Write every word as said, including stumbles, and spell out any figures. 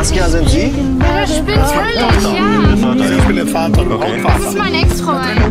Saskia, sind Sie? Ja, das bin ich, ja. Ich bin der Vater. Okay. Das ist mein Ex-Freund.